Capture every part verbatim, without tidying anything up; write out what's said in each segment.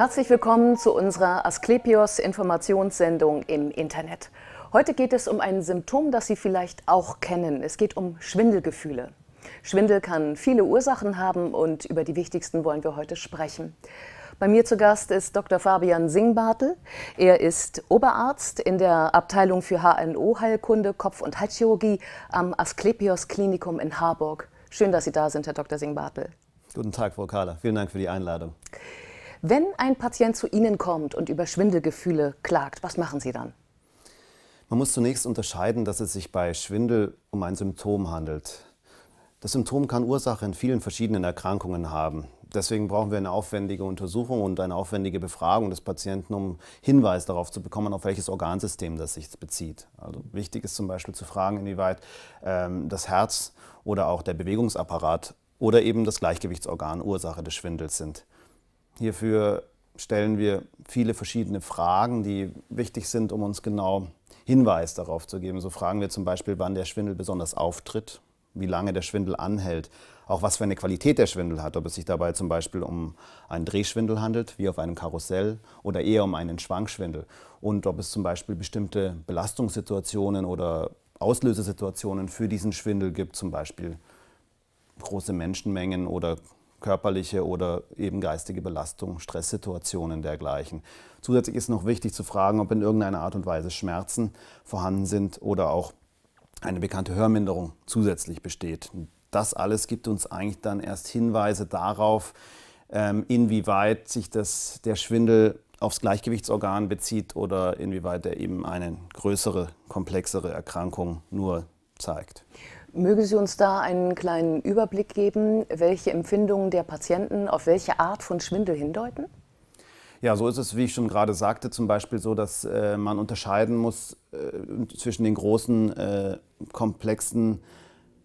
Herzlich willkommen zu unserer Asklepios-Informationssendung im Internet. Heute geht es um ein Symptom, das Sie vielleicht auch kennen. Es geht um Schwindelgefühle. Schwindel kann viele Ursachen haben und über die wichtigsten wollen wir heute sprechen. Bei mir zu Gast ist Doktor Fabian Singbartl. Er ist Oberarzt in der Abteilung für H N O-Heilkunde, Kopf- und Halschirurgie am Asklepios Klinikum in Harburg. Schön, dass Sie da sind, Herr Doktor Singbartl. Guten Tag, Frau Carla. Vielen Dank für die Einladung. Wenn ein Patient zu Ihnen kommt und über Schwindelgefühle klagt, was machen Sie dann? Man muss zunächst unterscheiden, dass es sich bei Schwindel um ein Symptom handelt. Das Symptom kann Ursache in vielen verschiedenen Erkrankungen haben. Deswegen brauchen wir eine aufwendige Untersuchung und eine aufwendige Befragung des Patienten, um Hinweis darauf zu bekommen, auf welches Organsystem das sich bezieht. Also wichtig ist zum Beispiel zu fragen, inwieweit ähm, das Herz oder auch der Bewegungsapparat oder eben das Gleichgewichtsorgan Ursache des Schwindels sind. Hierfür stellen wir viele verschiedene Fragen, die wichtig sind, um uns genau Hinweis darauf zu geben. So fragen wir zum Beispiel, wann der Schwindel besonders auftritt, wie lange der Schwindel anhält, auch was für eine Qualität der Schwindel hat, ob es sich dabei zum Beispiel um einen Drehschwindel handelt, wie auf einem Karussell, oder eher um einen Schwankschwindel, und ob es zum Beispiel bestimmte Belastungssituationen oder Auslösesituationen für diesen Schwindel gibt, zum Beispiel große Menschenmengen oder körperliche oder eben geistige Belastung, Stresssituationen dergleichen. Zusätzlich ist noch wichtig zu fragen, ob in irgendeiner Art und Weise Schmerzen vorhanden sind oder auch eine bekannte Hörminderung zusätzlich besteht. Das alles gibt uns eigentlich dann erst Hinweise darauf, inwieweit sich das, der Schwindel aufs Gleichgewichtsorgan bezieht oder inwieweit er eben eine größere, komplexere Erkrankung nur zeigt. Mögen Sie uns da einen kleinen Überblick geben, welche Empfindungen der Patienten auf welche Art von Schwindel hindeuten? Ja, so ist es, wie ich schon gerade sagte, zum Beispiel so, dass äh, man unterscheiden muss äh, zwischen den großen, äh, komplexen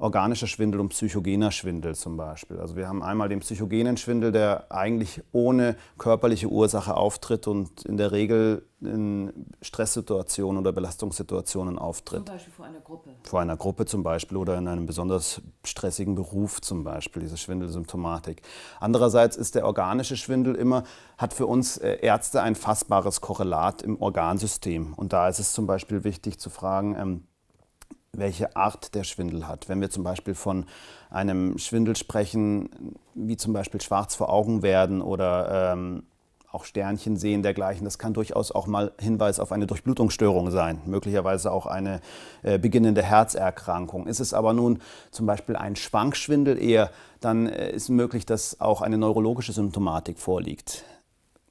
organischer Schwindel und psychogener Schwindel zum Beispiel. Also wir haben einmal den psychogenen Schwindel, der eigentlich ohne körperliche Ursache auftritt und in der Regel in Stresssituationen oder Belastungssituationen auftritt. Zum Beispiel vor einer Gruppe. Vor einer Gruppe zum Beispiel oder in einem besonders stressigen Beruf zum Beispiel, diese Schwindelsymptomatik. Andererseits ist der organische Schwindel immer, hat für uns Ärzte ein fassbares Korrelat im Organsystem. Und da ist es zum Beispiel wichtig zu fragen, ähm, welche Art der Schwindel hat. Wenn wir zum Beispiel von einem Schwindel sprechen, wie zum Beispiel schwarz vor Augen werden oder ähm, auch Sternchen sehen dergleichen, das kann durchaus auch mal Hinweis auf eine Durchblutungsstörung sein, möglicherweise auch eine äh, beginnende Herzerkrankung. Ist es aber nun zum Beispiel ein Schwankschwindel eher, dann äh, ist möglich, dass auch eine neurologische Symptomatik vorliegt.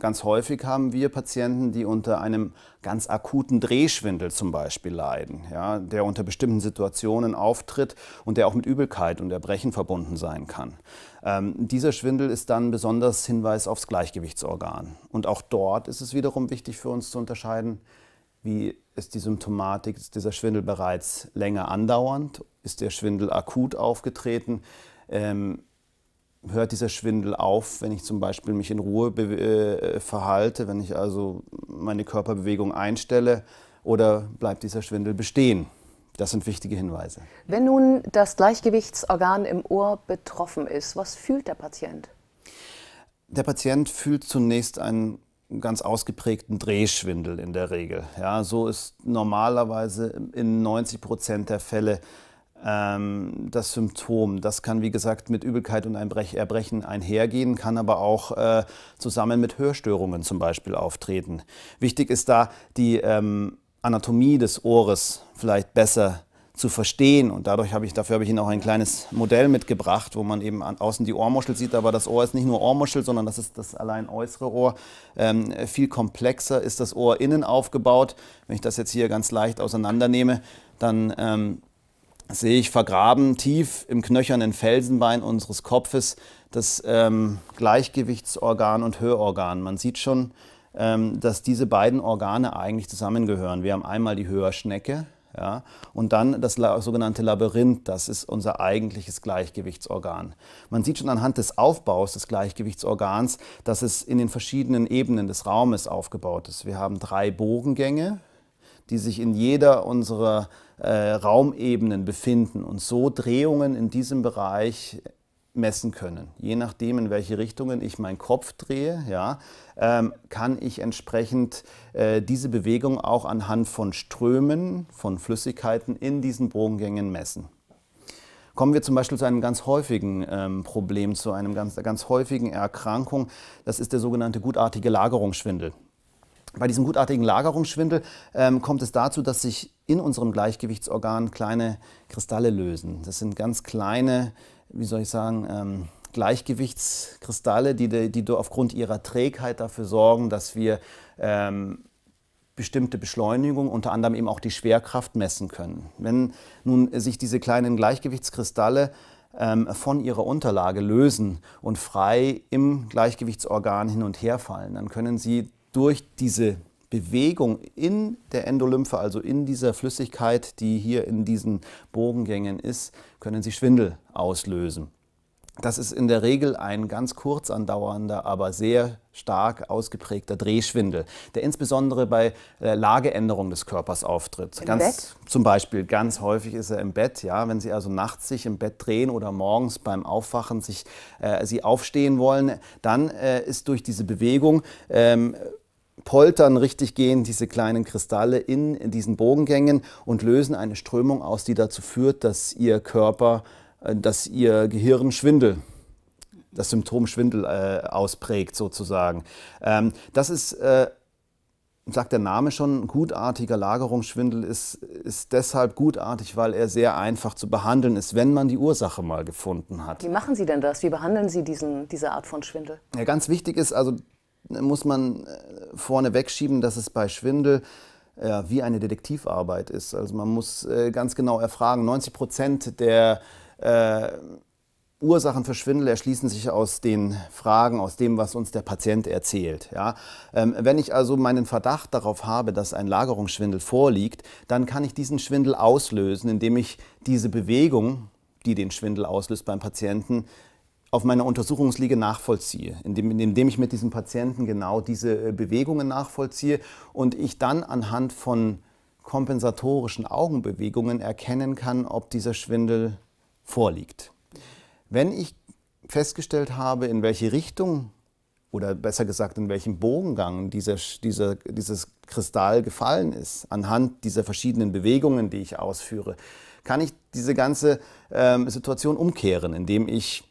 Ganz häufig haben wir Patienten, die unter einem ganz akuten Drehschwindel zum Beispiel leiden, ja, der unter bestimmten Situationen auftritt und der auch mit Übelkeit und Erbrechen verbunden sein kann. Ähm, dieser Schwindel ist dann besonders Hinweis aufs Gleichgewichtsorgan. Und auch dort ist es wiederum wichtig für uns zu unterscheiden, wie ist die Symptomatik, ist dieser Schwindel bereits länger andauernd, ist der Schwindel akut aufgetreten, ähm, hört dieser Schwindel auf, wenn ich zum Beispiel mich in Ruhe äh, verhalte, wenn ich also meine Körperbewegung einstelle, oder bleibt dieser Schwindel bestehen? Das sind wichtige Hinweise. Wenn nun das Gleichgewichtsorgan im Ohr betroffen ist, was fühlt der Patient? Der Patient fühlt zunächst einen ganz ausgeprägten Drehschwindel in der Regel. Ja, so ist normalerweise in neunzig Prozent der Fälle das Symptom. Das kann, wie gesagt, mit Übelkeit und Erbrechen einhergehen, kann aber auch äh, zusammen mit Hörstörungen zum Beispiel auftreten. Wichtig ist da, die ähm, Anatomie des Ohres vielleicht besser zu verstehen, und dadurch habe ich, dafür habe ich Ihnen auch ein kleines Modell mitgebracht, wo man eben an, außen die Ohrmuschel sieht, aber das Ohr ist nicht nur Ohrmuschel, sondern das ist das allein äußere Ohr. Ähm, viel komplexer ist das Ohr innen aufgebaut. Wenn ich das jetzt hier ganz leicht auseinandernehme, dann ähm, sehe ich vergraben tief im knöchernen Felsenbein unseres Kopfes das ähm, Gleichgewichtsorgan und Hörorgan. Man sieht schon, ähm, dass diese beiden Organe eigentlich zusammengehören. Wir haben einmal die Hörschnecke, ja, und dann das sogenannte Labyrinth, das ist unser eigentliches Gleichgewichtsorgan. Man sieht schon anhand des Aufbaus des Gleichgewichtsorgans, dass es in den verschiedenen Ebenen des Raumes aufgebaut ist. Wir haben drei Bogengänge, die sich in jeder unserer äh, Raumebenen befinden und so Drehungen in diesem Bereich messen können. Je nachdem, in welche Richtungen ich meinen Kopf drehe, ja, ähm, kann ich entsprechend äh, diese Bewegung auch anhand von Strömen, von Flüssigkeiten in diesen Bogengängen messen. Kommen wir zum Beispiel zu einem ganz häufigen ähm, Problem, zu einem ganz, ganz häufigen Erkrankung. Das ist der sogenannte gutartige Lagerungsschwindel. Bei diesem gutartigen Lagerungsschwindel ähm, kommt es dazu, dass sich in unserem Gleichgewichtsorgan kleine Kristalle lösen. Das sind ganz kleine, wie soll ich sagen, ähm, Gleichgewichtskristalle, die, die aufgrund ihrer Trägheit dafür sorgen, dass wir ähm, bestimmte Beschleunigung, unter anderem eben auch die Schwerkraft messen können. Wenn nun sich diese kleinen Gleichgewichtskristalle ähm, von ihrer Unterlage lösen und frei im Gleichgewichtsorgan hin und her fallen, dann können sie durch diese Bewegung in der Endolymphe, also in dieser Flüssigkeit, die hier in diesen Bogengängen ist, können sie Schwindel auslösen. Das ist in der Regel ein ganz kurz andauernder, aber sehr stark ausgeprägter Drehschwindel, der insbesondere bei äh, Lageänderung des Körpers auftritt. Im ganz, Bett? Zum Beispiel ganz häufig ist er im Bett, ja, wenn Sie also nachts sich im Bett drehen oder morgens beim Aufwachen sich äh, Sie aufstehen wollen, dann äh, ist durch diese Bewegung ähm, poltern richtig gehen diese kleinen Kristalle in, in diesen Bogengängen und lösen eine Strömung aus, die dazu führt, dass Ihr Körper, äh, dass Ihr Gehirn Schwindel, das Symptom Schwindel äh, ausprägt sozusagen. Ähm, das ist, äh, sagt der Name schon, gutartiger Lagerungsschwindel ist, ist deshalb gutartig, weil er sehr einfach zu behandeln ist, wenn man die Ursache mal gefunden hat. Wie machen Sie denn das? Wie behandeln Sie diesen, diese Art von Schwindel? Ja, ganz wichtig ist, also muss man vorne wegschieben, dass es bei Schwindel äh, wie eine Detektivarbeit ist. Also man muss äh, ganz genau erfragen, neunzig Prozent der äh, Ursachen für Schwindel erschließen sich aus den Fragen, aus dem, was uns der Patient erzählt. Ja? Ähm, wenn ich also meinen Verdacht darauf habe, dass ein Lagerungsschwindel vorliegt, dann kann ich diesen Schwindel auslösen, indem ich diese Bewegung, die den Schwindel auslöst beim Patienten, auf meiner Untersuchungsliege nachvollziehe, indem, indem ich mit diesem Patienten genau diese Bewegungen nachvollziehe und ich dann anhand von kompensatorischen Augenbewegungen erkennen kann, ob dieser Schwindel vorliegt. Wenn ich festgestellt habe, in welche Richtung oder besser gesagt, in welchem Bogengang dieser, dieser, dieses Kristall gefallen ist, anhand dieser verschiedenen Bewegungen, die ich ausführe, kann ich diese ganze ähm, Situation umkehren, indem ich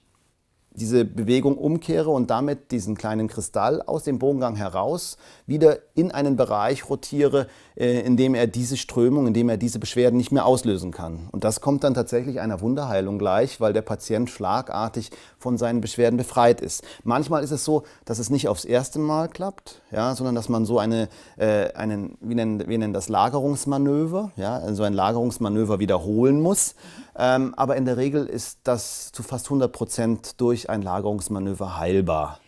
diese Bewegung umkehre und damit diesen kleinen Kristall aus dem Bogengang heraus wieder in einen Bereich rotiere, in dem er diese Strömung, in dem er diese Beschwerden nicht mehr auslösen kann. Und das kommt dann tatsächlich einer Wunderheilung gleich, weil der Patient schlagartig von seinen Beschwerden befreit ist. Manchmal ist es so, dass es nicht aufs erste Mal klappt, ja, sondern dass man so eine, äh, einen, wie nennen, wir nennen das Lagerungsmanöver, ja, also ein Lagerungsmanöver wiederholen muss. Ähm, aber in der Regel ist das zu fast hundert Prozent durch ein Lagerungsmanöver heilbar.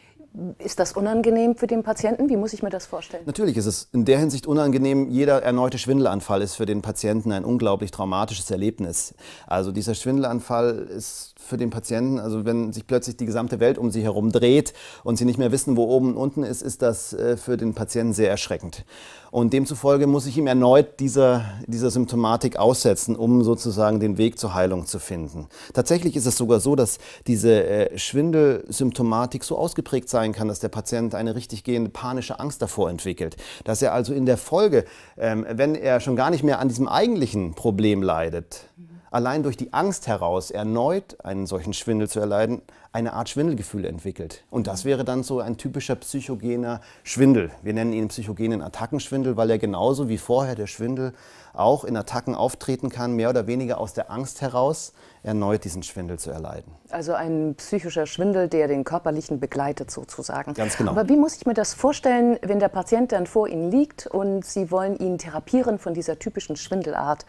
Ist das unangenehm für den Patienten? Wie muss ich mir das vorstellen? Natürlich ist es in der Hinsicht unangenehm. Jeder erneute Schwindelanfall ist für den Patienten ein unglaublich traumatisches Erlebnis. Also dieser Schwindelanfall ist für den Patienten, also wenn sich plötzlich die gesamte Welt um sie herum dreht und sie nicht mehr wissen, wo oben und unten ist, ist das für den Patienten sehr erschreckend. Und demzufolge muss ich ihm erneut dieser, dieser Symptomatik aussetzen, um sozusagen den Weg zur Heilung zu finden. Tatsächlich ist es sogar so, dass diese Schwindelsymptomatik so ausgeprägt sein kann, dass der Patient eine richtig gehende panische Angst davor entwickelt. Dass er also in der Folge, ähm, wenn er schon gar nicht mehr an diesem eigentlichen Problem leidet, mhm. allein durch die Angst heraus erneut einen solchen Schwindel zu erleiden, eine Art Schwindelgefühl entwickelt. Und das wäre dann so ein typischer psychogener Schwindel. Wir nennen ihn psychogenen Attackenschwindel, weil er genauso wie vorher der Schwindel auch in Attacken auftreten kann, mehr oder weniger aus der Angst heraus, erneut diesen Schwindel zu erleiden. Also ein psychischer Schwindel, der den körperlichen begleitet sozusagen. Ganz genau. Aber wie muss ich mir das vorstellen, wenn der Patient dann vor Ihnen liegt und Sie wollen ihn therapieren von dieser typischen Schwindelart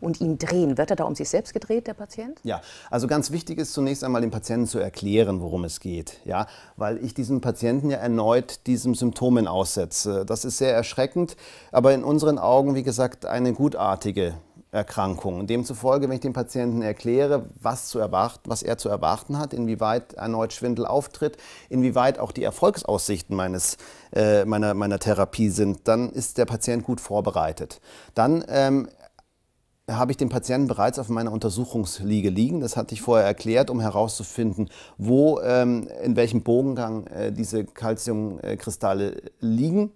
und ihn drehen? Wird er da um sich selbst gedreht, der Patient? Ja, also ganz wichtig ist zunächst einmal, dem Patienten zu erklären, worum es geht. Ja, weil ich diesem Patienten ja erneut diesem Symptomen aussetze. Das ist sehr erschreckend, aber in unseren Augen, wie gesagt, eine gutartige Erkrankung. Demzufolge, wenn ich dem Patienten erkläre, was, zu erwarten, was er zu erwarten hat, inwieweit erneut Schwindel auftritt, inwieweit auch die Erfolgsaussichten meines, äh, meiner, meiner Therapie sind, dann ist der Patient gut vorbereitet. Dann ähm, habe ich den Patienten bereits auf meiner Untersuchungsliege liegen. Das hatte ich vorher erklärt, um herauszufinden, wo, ähm, in welchem Bogengang äh, diese Calciumkristalle liegen.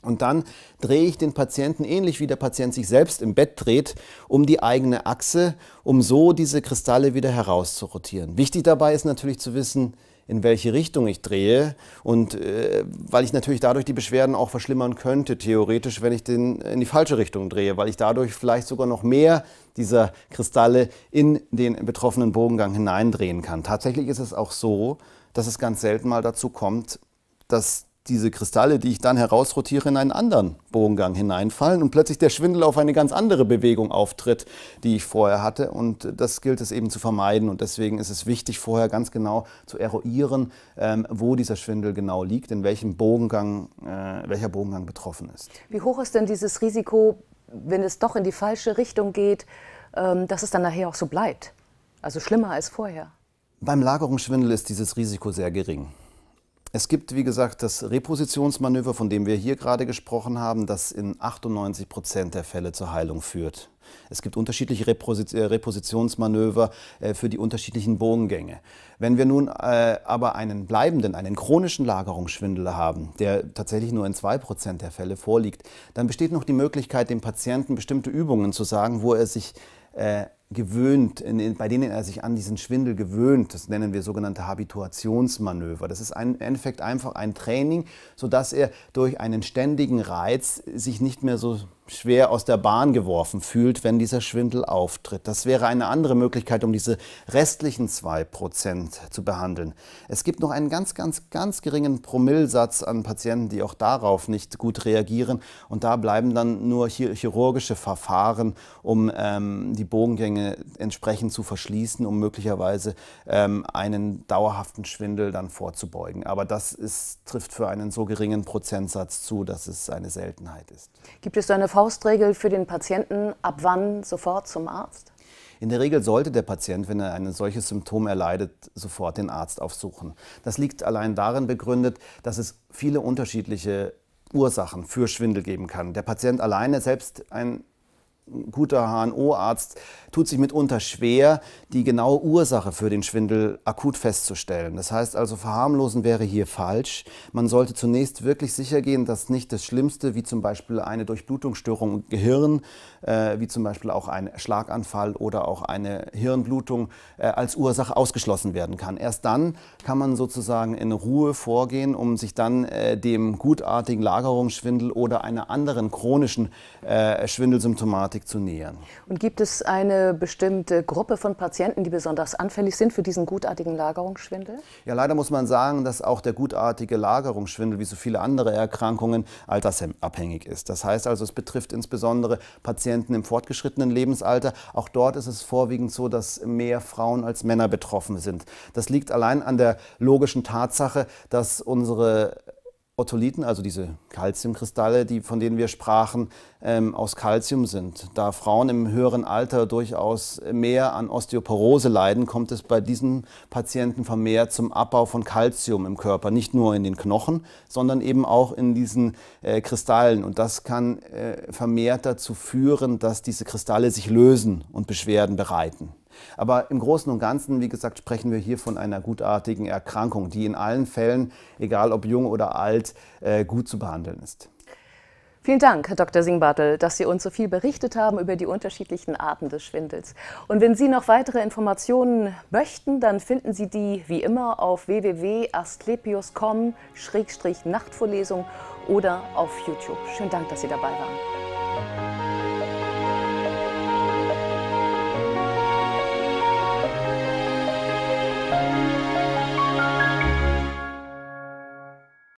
Und dann drehe ich den Patienten, ähnlich wie der Patient sich selbst im Bett dreht, um die eigene Achse, um so diese Kristalle wieder herauszurotieren. Wichtig dabei ist natürlich zu wissen, in welche Richtung ich drehe, und äh, weil ich natürlich dadurch die Beschwerden auch verschlimmern könnte, theoretisch, wenn ich den in die falsche Richtung drehe, weil ich dadurch vielleicht sogar noch mehr dieser Kristalle in den betroffenen Bogengang hineindrehen kann. Tatsächlich ist es auch so, dass es ganz selten mal dazu kommt, dass diese Kristalle, die ich dann herausrotiere, in einen anderen Bogengang hineinfallen und plötzlich der Schwindel auf eine ganz andere Bewegung auftritt, die ich vorher hatte. Und das gilt es eben zu vermeiden. Und deswegen ist es wichtig, vorher ganz genau zu eruieren, ähm, wo dieser Schwindel genau liegt, in welchem Bogengang, äh, welcher Bogengang betroffen ist. Wie hoch ist denn dieses Risiko, wenn es doch in die falsche Richtung geht, ähm, dass es dann nachher auch so bleibt? Also schlimmer als vorher? Beim Lagerungsschwindel ist dieses Risiko sehr gering. Es gibt, wie gesagt, das Repositionsmanöver, von dem wir hier gerade gesprochen haben, das in achtundneunzig Prozent der Fälle zur Heilung führt. Es gibt unterschiedliche Repositionsmanöver für die unterschiedlichen Bogengänge. Wenn wir nun aber einen bleibenden, einen chronischen Lagerungsschwindel haben, der tatsächlich nur in zwei Prozent der Fälle vorliegt, dann besteht noch die Möglichkeit, dem Patienten bestimmte Übungen zu sagen, wo er sich Äh, gewöhnt, in, in, bei denen er sich an diesen Schwindel gewöhnt. Das nennen wir sogenannte Habituationsmanöver. Das ist ein, im Endeffekt einfach ein Training, sodass er durch einen ständigen Reiz sich nicht mehr so schwer aus der Bahn geworfen fühlt, wenn dieser Schwindel auftritt. Das wäre eine andere Möglichkeit, um diese restlichen zwei Prozent zu behandeln. Es gibt noch einen ganz, ganz, ganz geringen Promillsatz an Patienten, die auch darauf nicht gut reagieren. Und da bleiben dann nur chirurgische Verfahren, um ähm, die Bogengänge entsprechend zu verschließen, um möglicherweise ähm, einen dauerhaften Schwindel dann vorzubeugen. Aber das ist, trifft für einen so geringen Prozentsatz zu, dass es eine Seltenheit ist. Gibt es eine Faustregel für den Patienten, ab wann sofort zum Arzt? In der Regel sollte der Patient, wenn er ein solches Symptom erleidet, sofort den Arzt aufsuchen. Das liegt allein darin begründet, dass es viele unterschiedliche Ursachen für Schwindel geben kann. Der Patient alleine, selbst ein guter H N O-Arzt, tut sich mitunter schwer, die genaue Ursache für den Schwindel akut festzustellen. Das heißt also, verharmlosen wäre hier falsch. Man sollte zunächst wirklich sicher gehen, dass nicht das Schlimmste, wie zum Beispiel eine Durchblutungsstörung im Gehirn, äh, wie zum Beispiel auch ein Schlaganfall oder auch eine Hirnblutung, äh, als Ursache ausgeschlossen werden kann. Erst dann kann man sozusagen in Ruhe vorgehen, um sich dann äh, dem gutartigen Lagerungsschwindel oder einer anderen chronischen äh, Schwindelsymptomatik zu nähern. Und gibt es eine bestimmte Gruppe von Patienten, die besonders anfällig sind für diesen gutartigen Lagerungsschwindel? Ja, leider muss man sagen, dass auch der gutartige Lagerungsschwindel, wie so viele andere Erkrankungen, altersabhängig ist. Das heißt also, es betrifft insbesondere Patienten im fortgeschrittenen Lebensalter. Auch dort ist es vorwiegend so, dass mehr Frauen als Männer betroffen sind. Das liegt allein an der logischen Tatsache, dass unsere Otolithen, also diese Calciumkristalle, die, von denen wir sprachen, ähm, aus Calcium sind. Da Frauen im höheren Alter durchaus mehr an Osteoporose leiden, kommt es bei diesen Patienten vermehrt zum Abbau von Calcium im Körper, nicht nur in den Knochen, sondern eben auch in diesen äh, Kristallen. Und das kann äh, vermehrt dazu führen, dass diese Kristalle sich lösen und Beschwerden bereiten. Aber im Großen und Ganzen, wie gesagt, sprechen wir hier von einer gutartigen Erkrankung, die in allen Fällen, egal ob jung oder alt, gut zu behandeln ist. Vielen Dank, Herr Doktor Singbartl, dass Sie uns so viel berichtet haben über die unterschiedlichen Arten des Schwindels. Und wenn Sie noch weitere Informationen möchten, dann finden Sie die wie immer auf w w w punkt asklepios punkt com slash nachtvorlesung oder auf YouTube. Schönen Dank, dass Sie dabei waren.